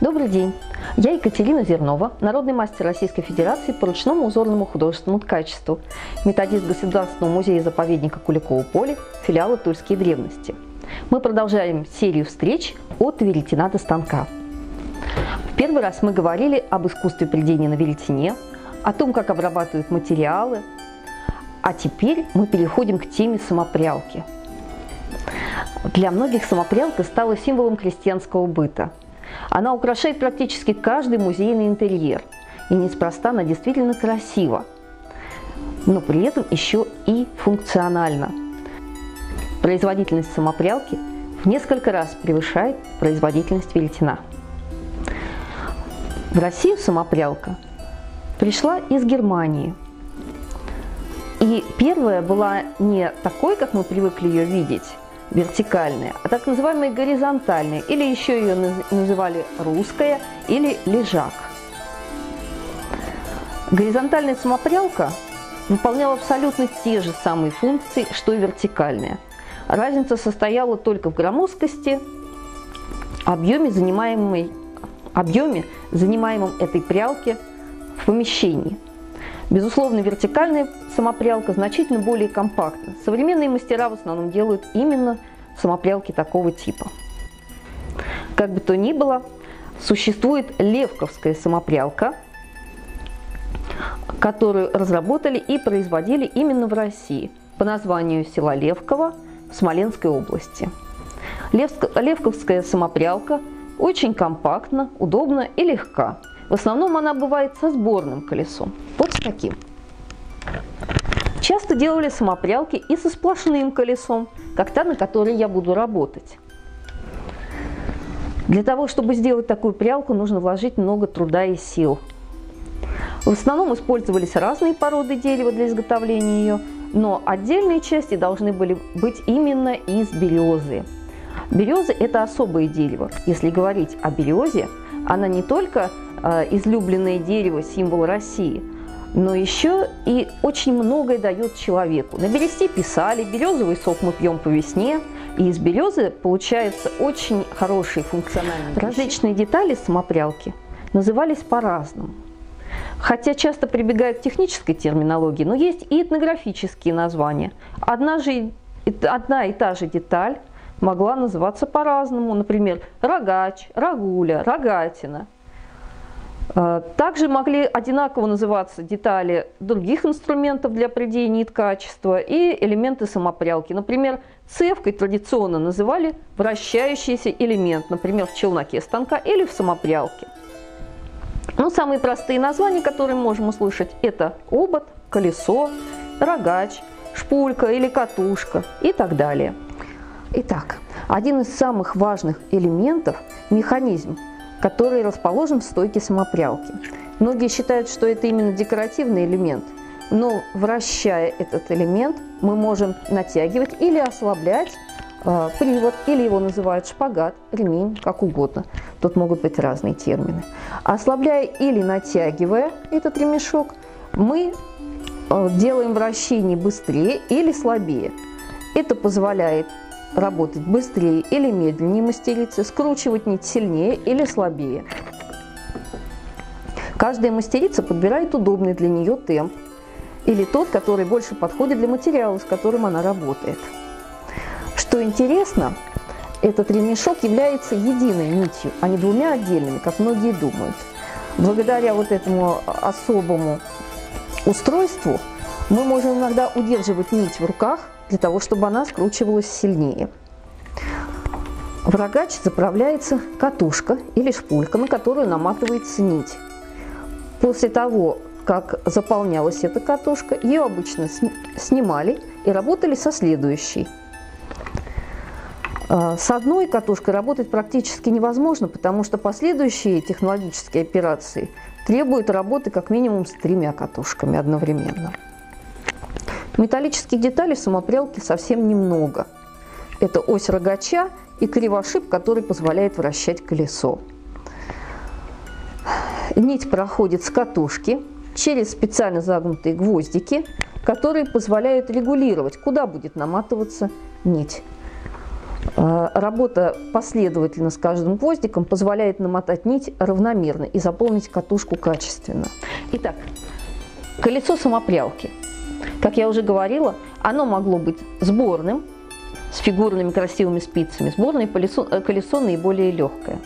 Добрый день! Я Екатерина Зернова, народный мастер Российской Федерации по ручному узорному художественному ткачеству, методист Государственного музея-заповедника Куликово поле, филиала «Тульские древности». Мы продолжаем серию встреч от веретена до станка. В первый раз мы говорили об искусстве прядения на веретене, о том, как обрабатывают материалы, а теперь мы переходим к теме самопрялки. Для многих самопрялка стала символом крестьянского быта. Она украшает практически каждый музейный интерьер. И неспроста она действительно красива, но при этом еще и функциональна. Производительность самопрялки в несколько раз превышает производительность веретена. В Россию самопрялка пришла из Германии. И первая была не такой, как мы привыкли ее видеть, вертикальная, а так называемая горизонтальная, или еще ее называли русская или лежак. Горизонтальная самопрялка выполняла абсолютно те же самые функции, что и вертикальная. Разница состояла только в громоздкости, объеме, занимаемом этой прялки в помещении. Безусловно, вертикальная самопрялка значительно более компактна. Современные мастера в основном делают именно самопрялки такого типа. Как бы то ни было, существует левковская самопрялка, которую разработали и производили именно в России по названию села Левково в Смоленской области. Левковская самопрялка очень компактна, удобна и легка. В основном она бывает со сборным колесом, вот с таким. Часто делали самопрялки и со сплошным колесом, как та, на которой я буду работать. Для того, чтобы сделать такую прялку, нужно вложить много труда и сил. В основном использовались разные породы дерева для изготовления ее, но отдельные части должны были быть именно из березы. Береза – это особое дерево. Если говорить о березе, она не только излюбленное дерево, символ России, но еще и очень многое дает человеку. На бересте писали, березовый сок мы пьем по весне, и из березы получаются очень хорошие функциональные вещи. Различные детали самопрялки назывались по-разному. Хотя часто прибегают к технической терминологии, но есть и этнографические названия. Одна и та же деталь могла называться по-разному, например, рогач, рогуля, рогатина. Также могли одинаково называться детали других инструментов для прядения и ткачества и элементы самопрялки. Например, цевкой традиционно называли вращающийся элемент, например, в челноке станка или в самопрялке. Но самые простые названия, которые можем услышать, это обод, колесо, рогач, шпулька или катушка и так далее. Итак, один из самых важных элементов – механизм, который расположен в стойке самопрялки. Многие считают, что это именно декоративный элемент, но вращая этот элемент, мы можем натягивать или ослаблять привод, или его называют шпагат, ремень, как угодно. Тут могут быть разные термины. Ослабляя или натягивая этот ремешок, мы делаем вращение быстрее или слабее. Это позволяет работать быстрее или медленнее мастерице, скручивать нить сильнее или слабее. Каждая мастерица подбирает удобный для нее темп или тот, который больше подходит для материала, с которым она работает. Что интересно, этот ремешок является единой нитью, а не двумя отдельными, как многие думают. Благодаря вот этому особому устройству мы можем иногда удерживать нить в руках, для того, чтобы она скручивалась сильнее. В рогач заправляется катушка или шпулька, на которую наматывается нить. После того, как заполнялась эта катушка, ее обычно снимали и работали со следующей. С одной катушкой работать практически невозможно, потому что последующие технологические операции требуют работы как минимум с тремя катушками одновременно. Металлических деталей в самопрялке совсем немного. Это ось рогача и кривошип, который позволяет вращать колесо. Нить проходит с катушки через специально загнутые гвоздики, которые позволяют регулировать, куда будет наматываться нить. Работа последовательно с каждым гвоздиком позволяет намотать нить равномерно и заполнить катушку качественно. Итак, колесо самопрялки. Как я уже говорила, оно могло быть сборным, с фигурными красивыми спицами. Сборное колесо наиболее легкое.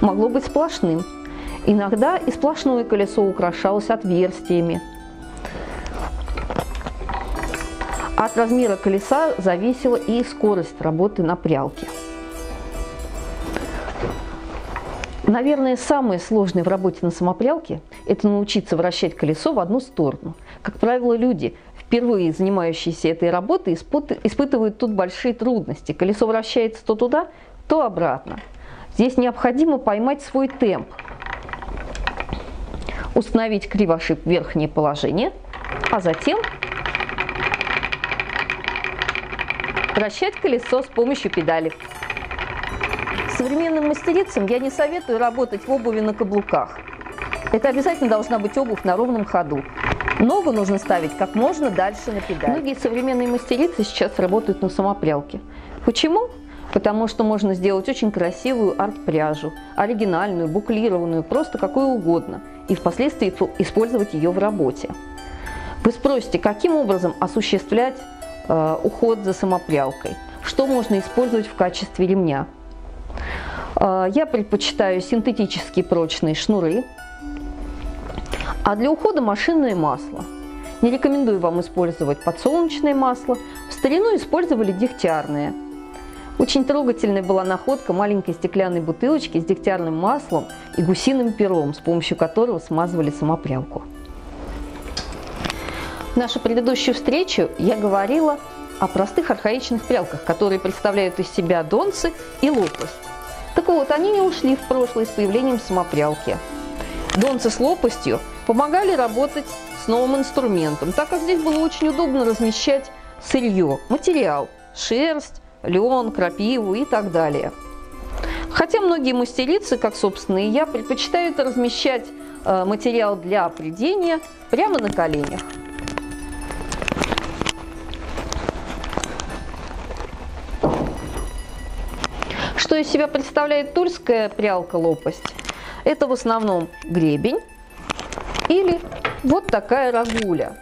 Могло быть сплошным. Иногда и сплошное колесо украшалось отверстиями. От размера колеса зависела и скорость работы на прялке. Наверное, самое сложное в работе на самопрялке – это научиться вращать колесо в одну сторону. Как правило, люди, впервые занимающиеся этой работой, испытывают тут большие трудности. Колесо вращается то туда, то обратно. Здесь необходимо поймать свой темп, установить кривошип верхнее положение, а затем вращать колесо с помощью педали. Современным мастерицам я не советую работать в обуви на каблуках. Это обязательно должна быть обувь на ровном ходу. Ногу нужно ставить как можно дальше на педаль. Многие современные мастерицы сейчас работают на самопрялке. Почему? Потому что можно сделать очень красивую арт-пряжу, оригинальную, буклированную, просто какую угодно, и впоследствии использовать ее в работе. Вы спросите, каким образом осуществлять уход за самопрялкой? Что можно использовать в качестве ремня? Я предпочитаю синтетические прочные шнуры, а для ухода машинное масло. Не рекомендую вам использовать подсолнечное масло, в старину использовали дегтярное. Очень трогательная была находка маленькой стеклянной бутылочки с дегтярным маслом и гусиным пером, с помощью которого смазывали самопрялку. В нашу предыдущую встречу я говорила о простых архаичных прялках, которые представляют из себя донцы и лопасть. Так вот, они не ушли в прошлое с появлением самопрялки. Донцы с лопастью помогали работать с новым инструментом, так как здесь было очень удобно размещать сырье, материал, шерсть, лен, крапиву и так далее. Хотя многие мастерицы, как собственно и я, предпочитают размещать материал для прядения прямо на коленях. Что из себя представляет тульская прялка-лопасть? Это в основном гребень или вот такая рагуля.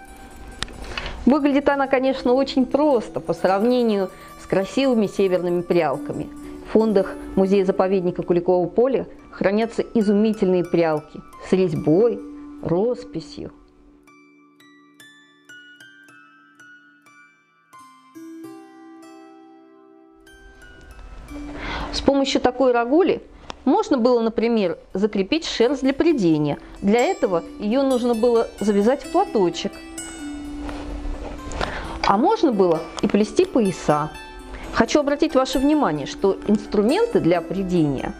Выглядит она, конечно, очень просто по сравнению с красивыми северными прялками. В фондах Музея-заповедника Куликово поле хранятся изумительные прялки с резьбой, росписью. С помощью такой рагули можно было, например, закрепить шерсть для прядения. Для этого ее нужно было завязать в платочек. А можно было и плести пояса. Хочу обратить ваше внимание, что инструменты для прядения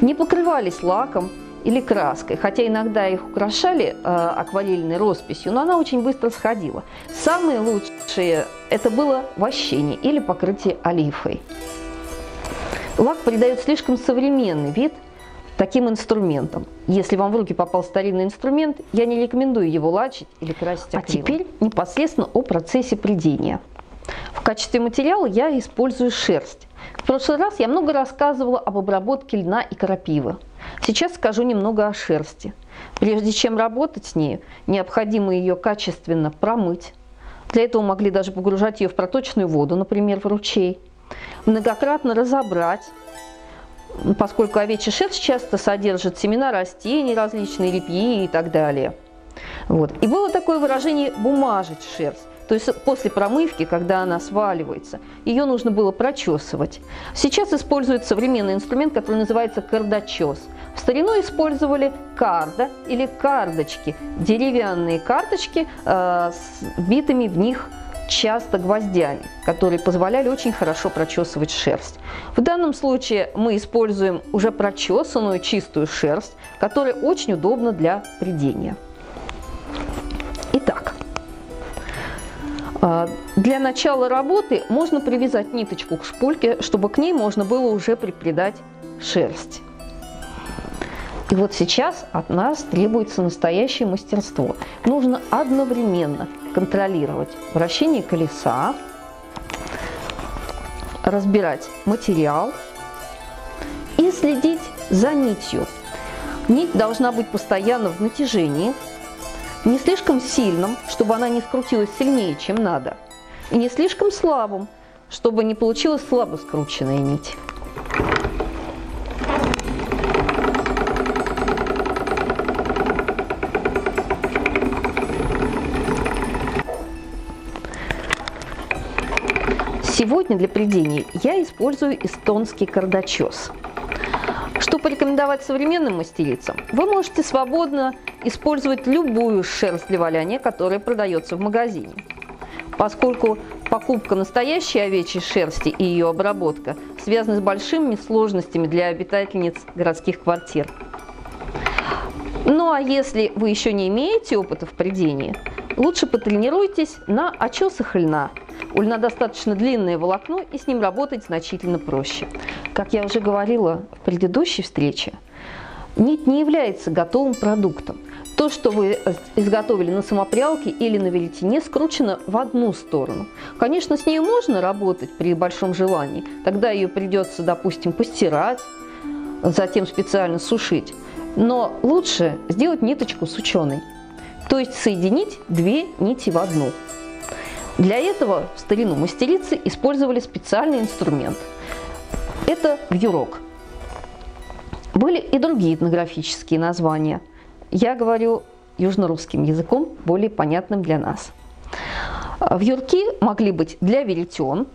не покрывались лаком или краской, хотя иногда их украшали акварельной росписью, но она очень быстро сходила. Самые лучшие это было вощение или покрытие олифой. Лак придает слишком современный вид таким инструментом. Если вам в руки попал старинный инструмент, я не рекомендую его лачить или красить акрилом. А теперь непосредственно о процессе прядения. В качестве материала я использую шерсть. В прошлый раз я много рассказывала об обработке льна и крапивы. Сейчас скажу немного о шерсти. Прежде чем работать с ней, необходимо ее качественно промыть. Для этого могли даже погружать ее в проточную воду, например, в ручей. Многократно разобрать, поскольку овечья шерсть часто содержит семена растений, различные репьи и так далее. Вот. И было такое выражение «бумажить шерсть». То есть после промывки, когда она сваливается, ее нужно было прочесывать. Сейчас используют современный инструмент, который называется кардачес. В старину использовали карда или кардочки, деревянные карточки с битыми в них часто гвоздями, которые позволяли очень хорошо прочесывать шерсть. В данном случае мы используем уже прочесанную чистую шерсть, которая очень удобна для прядения. Итак, для начала работы можно привязать ниточку к шпульке, чтобы к ней можно было уже припрядать шерсть. И вот сейчас от нас требуется настоящее мастерство. Нужно одновременно контролировать вращение колеса, разбирать материал и следить за нитью. Нить должна быть постоянно в натяжении, не слишком сильным, чтобы она не скрутилась сильнее, чем надо, и не слишком слабым, чтобы не получилась слабо скрученная нить. Сегодня для прядения я использую эстонский кардачес. Что порекомендовать современным мастерицам? Вы можете свободно использовать любую шерсть для валяния, которая продается в магазине. Поскольку покупка настоящей овечьей шерсти и ее обработка связаны с большими сложностями для обитательниц городских квартир. Ну а если вы еще не имеете опыта в прядении, лучше потренируйтесь на очесах льна. У льна достаточно длинное волокно, и с ним работать значительно проще. Как я уже говорила в предыдущей встрече, нить не является готовым продуктом. То, что вы изготовили на самопрялке или на веретене, скручено в одну сторону. Конечно, с ней можно работать при большом желании. Тогда ее придется, допустим, постирать, затем специально сушить. Но лучше сделать ниточку сученой, то есть соединить две нити в одну. Для этого в старину мастерицы использовали специальный инструмент. Это вьюрок. Были и другие этнографические названия. Я говорю южно-русским языком, более понятным для нас. Вьюрки могли быть для веретен.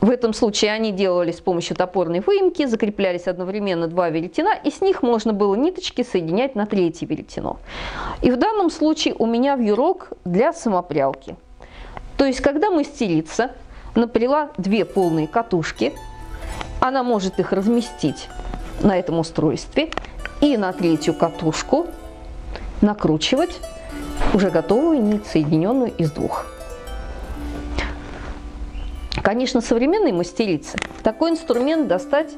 В этом случае они делались с помощью топорной выемки, закреплялись одновременно два веретена, и с них можно было ниточки соединять на третье веретено. И в данном случае у меня вьюрок для самопрялки. То есть, когда мастерица напряла две полные катушки, она может их разместить на этом устройстве и на третью катушку накручивать уже готовую нить, соединенную из двух. Конечно, современной мастерице такой инструмент достать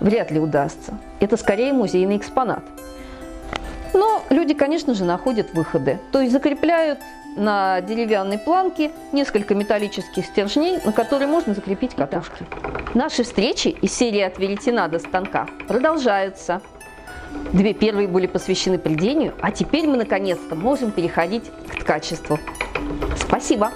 вряд ли удастся. Это скорее музейный экспонат. Но люди, конечно же, находят выходы. То есть закрепляют на деревянной планке несколько металлических стержней, на которые можно закрепить катушки. Наши встречи из серии «От веретена до станка» продолжаются. Две первые были посвящены прядению, а теперь мы наконец-то можем переходить к ткачеству. Спасибо!